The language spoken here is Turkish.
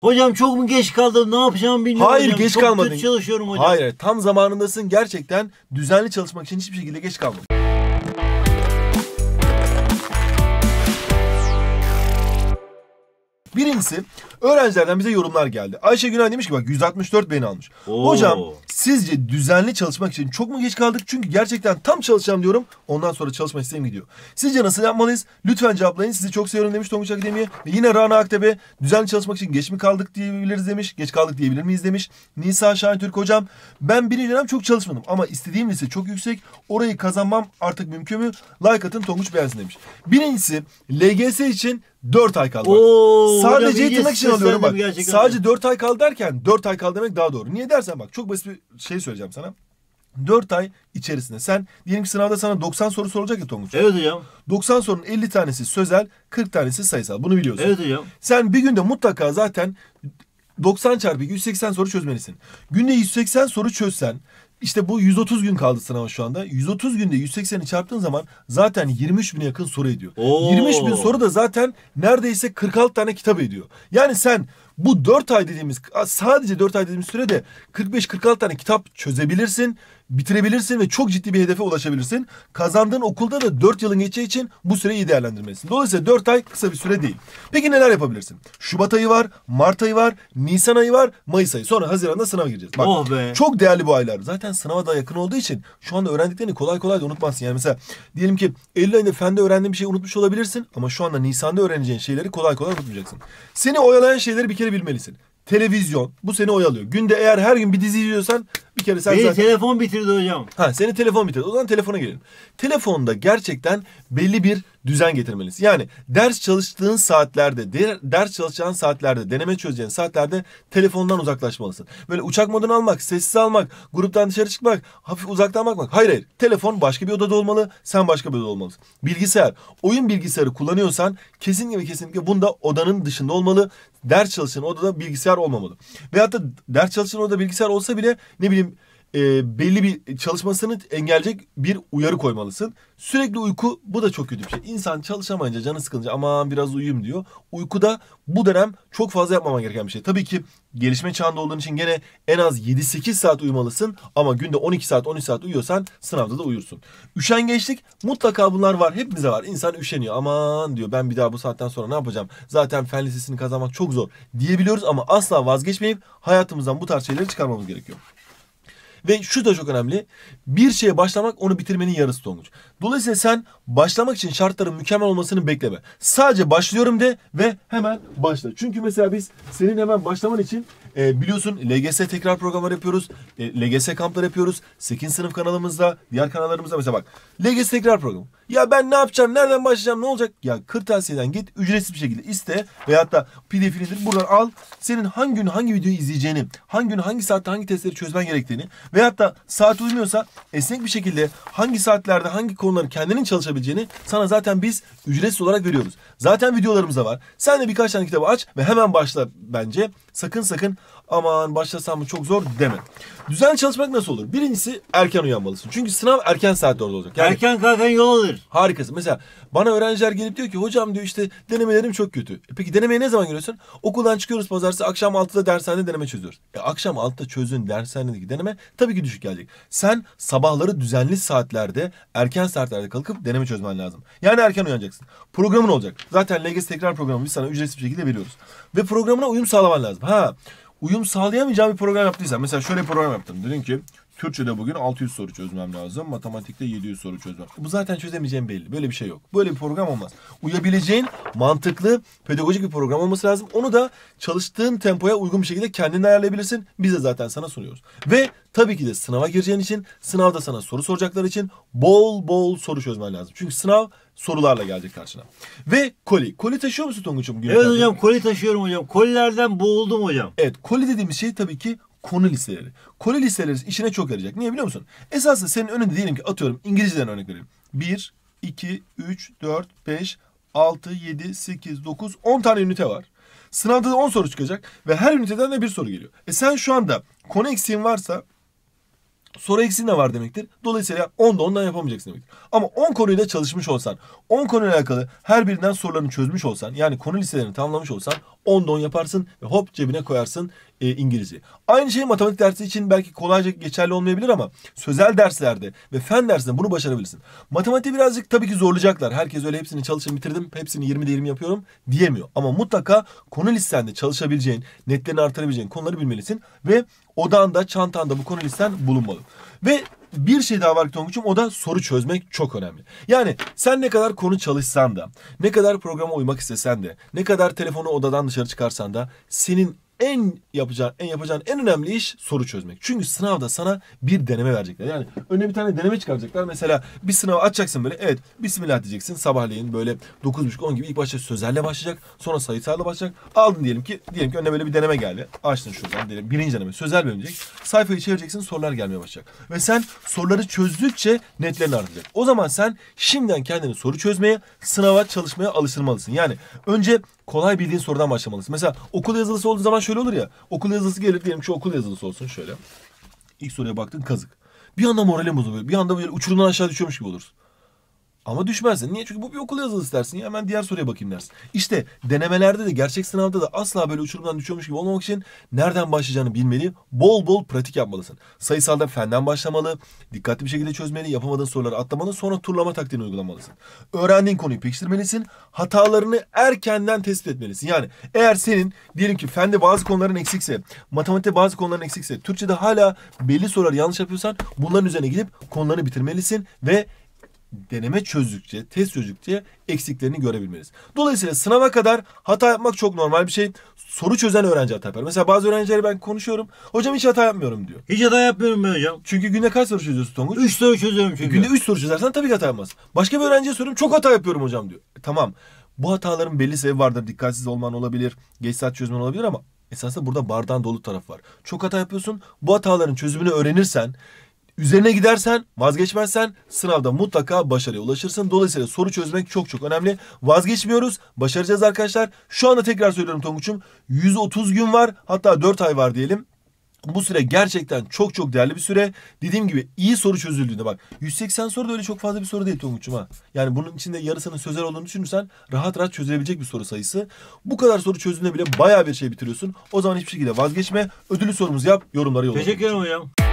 Hocam çok mu geç kaldım? Ne yapacağımı bilmiyorum. Hayır, hocam, geç kalmadın. Çok kötü çalışıyorum hocam. Hayır, tam zamanındasın. Gerçekten düzenli çalışmak için hiçbir şekilde geç kalmadın. Birincisi, öğrencilerden bize yorumlar geldi. Ayşe Günay demiş ki bak 164 beğeni almış. Oo. Hocam sizce düzenli çalışmak için çok mu geç kaldık? Çünkü gerçekten tam çalışacağım diyorum. Ondan sonra çalışma sistemi gidiyor. Sizce nasıl yapmalıyız? Lütfen cevaplayın. Sizi çok seviyorum demiş Tonguç Akademi'ye. Ve yine Rana Aktepe düzenli çalışmak için geç mi kaldık diyebiliriz demiş. Geç kaldık diyebilir miyiz demiş. Nisa Şahin Türk hocam ben birinci dönem çok çalışmadım ama istediğim lise çok yüksek. Orayı kazanmam artık mümkün mü? Like atın, Tonguç beğensin demiş. Birincisi LGS için 4 ay kaldı. Oo, sadece yetenek için alıyorum bak. Sadece 4 ay kaldı derken 4 ay kaldı demek daha doğru. Niye dersen bak çok basit bir şey söyleyeceğim sana. 4 ay içerisinde sen diyelim ki sınavda sana 90 soru sorulacak ya Tonguç. Evet hocam. 90 sorunun 50 tanesi sözel, 40 tanesi sayısal. Bunu biliyorsun. Evet hocam. Sen bir günde mutlaka zaten 90 çarpı 180 soru çözmelisin. Günde 180 soru çözsen işte bu 130 gün kaldı sınava şu anda. 130 günde 180'i çarptığın zaman zaten 23.000'e yakın soru ediyor. Oo. 23.000 soru da zaten neredeyse 46 tane kitap ediyor. Yani sen bu 4 ay dediğimiz sadece 4 ay dediğimiz sürede 45-46 tane kitap çözebilirsin, bitirebilirsin ve çok ciddi bir hedefe ulaşabilirsin. Kazandığın okulda da 4 yılın geçeceği için bu süreyi iyi değerlendirmelisin. Dolayısıyla 4 ay kısa bir süre değil. Peki neler yapabilirsin? Şubat ayı var, Mart ayı var, Nisan ayı var, Mayıs ayı. Sonra Haziran'da sınava gireceğiz. Bak, oh be. Çok değerli bu aylar. Zaten sınava daha yakın olduğu için şu anda öğrendiklerini kolay kolay da unutmazsın. Yani mesela diyelim ki Eylül ayında fende öğrendiğin bir şeyi unutmuş olabilirsin ama şu anda Nisan'da öğreneceğin şeyleri kolay kolay unutmayacaksın. Seni oyalayan şeyleri bir kere bilmelisin. Televizyon bu seni oyalıyor. Günde eğer her gün bir dizi izliyorsan bir kere sen zaten... telefon bitirdi hocam. Ha, seni telefon bitirdi. O zaman telefona gelelim. Telefonda gerçekten belli bir düzen getirmelisin. Yani ders çalıştığın saatlerde, ders çalışacağın saatlerde, deneme çözeceğin saatlerde telefondan uzaklaşmalısın. Böyle uçak modunu almak, sessiz almak, gruptan dışarı çıkmak, hafif uzaktan bakmak. Hayır hayır. Telefon başka bir odada olmalı, sen başka bir odada olmalısın. Bilgisayar, oyun bilgisayarı kullanıyorsan kesinlikle bunda odanın dışında olmalı. Ders çalışan odada bilgisayar olmamalı. Veyahut da ders çalışan odada bilgisayar olsa bile ne bileyim belli bir çalışmasını engelleyecek bir uyarı koymalısın. Sürekli uyku bu da çok kötü bir şey. İnsan çalışamayınca canı sıkılınca aman biraz uyuyayım diyor. Uyku da bu dönem çok fazla yapmaman gereken bir şey. Tabii ki gelişme çağında olduğun için gene en az 7-8 saat uyumalısın ama günde 12 saat 13 saat uyuyorsan sınavda da uyursun. Üşengeçlik mutlaka bunlar var. Hepimize var. İnsan üşeniyor. Aman diyor ben bir daha bu saatten sonra ne yapacağım? Zaten fen lisesini kazanmak çok zor diyebiliyoruz ama asla vazgeçmeyip hayatımızdan bu tarz şeyleri çıkarmamız gerekiyor. Ve şu da çok önemli. Bir şeye başlamak onu bitirmenin yarısı Tonguç. Dolayısıyla sen başlamak için şartların mükemmel olmasını bekleme. Sadece başlıyorum de ve hemen başla. Çünkü mesela biz senin hemen başlaman için biliyorsun LGS tekrar programları yapıyoruz. LGS kampları yapıyoruz. 8. sınıf kanalımızda, diğer kanallarımızda mesela bak. LGS tekrar programı. Ya ben ne yapacağım? Nereden başlayacağım? Ne olacak? Ya kırtasiyeden git ücretsiz bir şekilde iste veyahut da PDF'ini buradan al. Senin hangi gün hangi videoyu izleyeceğini, hangi gün hangi saatte hangi testleri çözmen gerektiğini veyahut da saat uymuyorsa esnek bir şekilde hangi saatlerde hangi konuları kendinin çalışabileceğini sana zaten biz ücretsiz olarak veriyoruz. Zaten videolarımız da var. Sen de birkaç tane kitabı aç ve hemen başla bence. Sakın aman başlasam mı çok zor deme. Düzenli çalışmak nasıl olur? Birincisi erken uyanmalısın. Çünkü sınav erken saatte orada olacak. Yani, erken kalkan yol alır. Harikasın. Mesela bana öğrenciler gelip diyor ki hocam diyor işte denemelerim çok kötü. Peki denemeye ne zaman giriyorsun? Okuldan çıkıyoruz pazartesi akşam 6'da dershanede deneme çözüyoruz. Akşam 6'da çözdüğün dershanedeki deneme tabii ki düşük gelecek. Sen sabahları düzenli saatlerde erken saatlerde kalkıp deneme çözmen lazım. Yani erken uyanacaksın. Programın olacak. Zaten LGS tekrar programı biz sana ücretsiz bir şekilde veriyoruz. Ve programına uyum sağlaman lazım. Ha, uyum sağlayamayacağım bir program yaptıysan mesela şöyle bir program yaptım. Dedim ki Türkçe'de bugün 600 soru çözmem lazım. Matematikte 700 soru çözmem. Bu zaten çözemeyeceğim belli. Böyle bir şey yok. Böyle bir program olmaz. Uyabileceğin mantıklı, pedagojik bir program olması lazım. Onu da çalıştığın tempoya uygun bir şekilde kendin ayarlayabilirsin. Biz de zaten sana sunuyoruz. Ve tabii ki de sınava gireceğin için, sınavda sana soru soracakları için bol bol soru çözmen lazım. Çünkü sınav sorularla gelecek karşına. Ve koli. Koli taşıyor musun Tonguç'um? Evet hocam, koli taşıyorum hocam. Kolilerden boğuldum hocam. Evet, koli dediğimiz şey tabii ki konu listeleri. Konu listeleri işine çok yarayacak. Niye biliyor musun? Esasında senin önünde diyelim ki atıyorum İngilizceden örnek vereyim. 1, 2, 3, 4, 5, 6, 7, 8, 9, 10 tane ünite var. Sınavda da 10 soru çıkacak ve her üniteden de bir soru geliyor. Sen şu anda konu eksiğin varsa soru eksiğin de var demektir. Dolayısıyla 10'da 10'dan yapamayacaksın demektir. Ama 10 konuyla çalışmış olsan, 10 konuyla alakalı her birinden sorularını çözmüş olsan, yani konu listelerini tamamlamış olsan 10'da 10 yaparsın ve hop cebine koyarsın İngilizce. Aynı şey matematik dersi için belki kolayca geçerli olmayabilir ama sözel derslerde ve fen dersinde bunu başarabilirsin. Matematiği birazcık tabii ki zorlayacaklar. Herkes öyle hepsini çalışın bitirdim, hepsini 20'de 20 yapıyorum diyemiyor. Ama mutlaka konu listende çalışabileceğin, netlerini artırabileceğin konuları bilmelisin ve odanda, çantanda bu konu listen bulunmalı. Ve bir şey daha var ki Tonguç'um, o da soru çözmek çok önemli. Yani sen ne kadar konu çalışsan da, ne kadar programa uymak istesen de, ne kadar telefonu odadan dışarı çıkarsan da senin yapacağın en önemli iş soru çözmek. Çünkü sınavda sana bir deneme verecekler. Yani önüne bir tane deneme çıkaracaklar. Mesela bir sınavı açacaksın böyle. Evet, bismillah diyeceksin. Sabahleyin böyle 9.30-10 gibi ilk başta sözelle başlayacak. Sonra sayısalla başlayacak. Aldın diyelim ki önüne böyle bir deneme geldi. Açtın şuradan diyelim. Birinci deneme sözel bölümcek. Sayfayı çevireceksin, sorular gelmeye başlayacak. Ve sen soruları çözdükçe netlerin artacak. O zaman sen şimdiden kendini soru çözmeye, sınava çalışmaya alıştırmalısın. Yani önce kolay bildiğin sorudan başlamalısın. Mesela okul yazılısı olduğu zaman şöyle olur ya. Okul yazılısı gelir diyelim ki okul yazılısı olsun şöyle. İlk soruya baktın kazık. Bir anda moralin bozuluyor. Bir anda böyle uçurumdan aşağı düşüyormuş gibi olursun. Ama düşmezsin. Niye? Çünkü bu bir okul yazılısı dersin. Ya hemen diğer soruya bakayım dersin. İşte denemelerde de gerçek sınavda da asla böyle uçurumdan düşüyormuş gibi olmamak için nereden başlayacağını bilmeli. Bol bol pratik yapmalısın. Sayısalda fenden başlamalı. Dikkatli bir şekilde çözmeli. Yapamadığın soruları atlamalı. Sonra turlama taktiğini uygulamalısın. Öğrendiğin konuyu pekiştirmelisin. Hatalarını erkenden tespit etmelisin. Yani eğer senin diyelim ki fende bazı konuların eksikse, matematikte bazı konuların eksikse, Türkçe'de hala belli soruları yanlış yapıyorsan bunların üzerine gidip konularını bitirmelisin ve deneme çözdükçe, test çözdükçe eksiklerini görebilmeliyiz. Dolayısıyla sınava kadar hata yapmak çok normal bir şey. Soru çözen öğrenci hata yapar. Mesela bazı öğrencilerle ben konuşuyorum. Hocam hiç hata yapmıyorum diyor. Hiç hata yapmıyorum ben hocam. Çünkü günde kaç soru çözüyorsun Tonguç? 3 soru çözüyorum çünkü. Günde 3 soru çözersen tabii ki hata yapmaz. Başka bir öğrenciye soruyorum, çok hata yapıyorum hocam diyor. Tamam. Bu hataların belli sebebi vardır. Dikkatsiz olman olabilir. Geç saat çözmen olabilir ama esasında burada bardağın dolu tarafı var. Çok hata yapıyorsun. Bu hataların çözümünü öğrenirsen, üzerine gidersen, vazgeçmezsen sınavda mutlaka başarıya ulaşırsın. Dolayısıyla soru çözmek çok çok önemli. Vazgeçmiyoruz. Başaracağız arkadaşlar. Şu anda tekrar söylüyorum Tonguç'um. 130 gün var. Hatta 4 ay var diyelim. Bu süre gerçekten çok çok değerli bir süre. Dediğim gibi iyi soru çözüldüğünde bak. 180 soru da öyle çok fazla bir soru değil Tonguç'um ha. Yani bunun içinde yarısının sözel olduğunu düşünürsen rahat rahat çözülebilecek bir soru sayısı. Bu kadar soru çözdüğünde bile bayağı bir şey bitiriyorsun. O zaman hiçbir şekilde vazgeçme. Ödüllü sorumuzu yap. Yorumlara yolla. Teşekkür ederim hocam.